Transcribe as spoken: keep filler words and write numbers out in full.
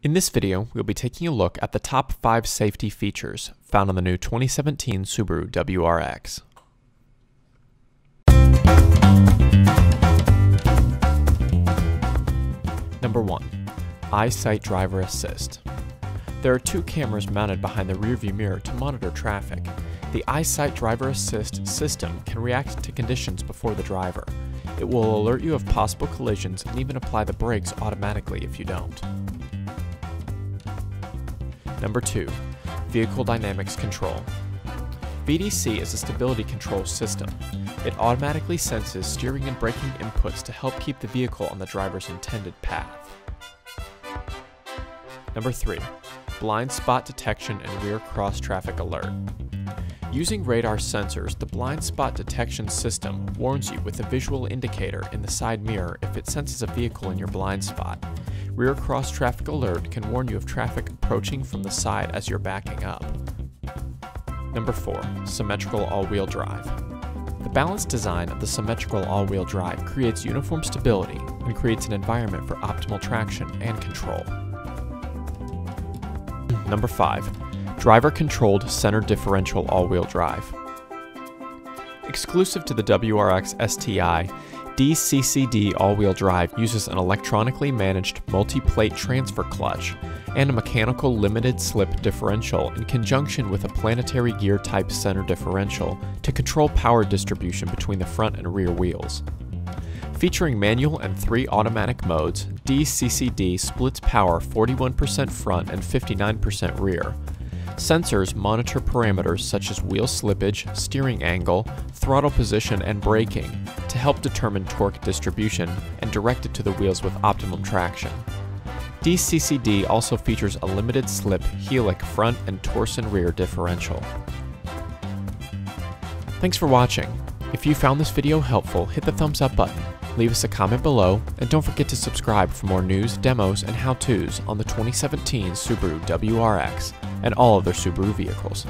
In this video, we'll be taking a look at the top five safety features found on the new twenty seventeen Subaru W R X. Number one. EyeSight Driver Assist. There are two cameras mounted behind the rearview mirror to monitor traffic. The EyeSight Driver Assist system can react to conditions before the driver. It will alert you of possible collisions and even apply the brakes automatically if you don't. Number two. Vehicle Dynamics Control. V D C is a stability control system. It automatically senses steering and braking inputs to help keep the vehicle on the driver's intended path. Number three. Blind Spot Detection and Rear Cross Traffic Alert. Using radar sensors, the blind spot detection system warns you with a visual indicator in the side mirror if it senses a vehicle in your blind spot. Rear cross traffic alert can warn you of traffic approaching from the side as you're backing up. Number four. Symmetrical all-wheel drive. The balanced design of the symmetrical all-wheel drive creates uniform stability and creates an environment for optimal traction and control. Number five. Driver-controlled center differential all-wheel drive. Exclusive to the W R X S T I, D C C D all-wheel drive uses an electronically managed multi-plate transfer clutch and a mechanical limited slip differential in conjunction with a planetary gear type center differential to control power distribution between the front and rear wheels. Featuring manual and three automatic modes, D C C D splits power forty-one percent front and fifty-nine percent rear. Sensors monitor parameters such as wheel slippage, steering angle, throttle position, and braking to help determine torque distribution and direct it to the wheels with optimum traction. D C C D also features a limited slip helic front and torsion rear differential. Thanks for watching. If you found this video helpful, hit the thumbs up button, leave us a comment below, and don't forget to subscribe for more news, demos, and how-tos on the twenty seventeen Subaru W R X and all other Subaru vehicles.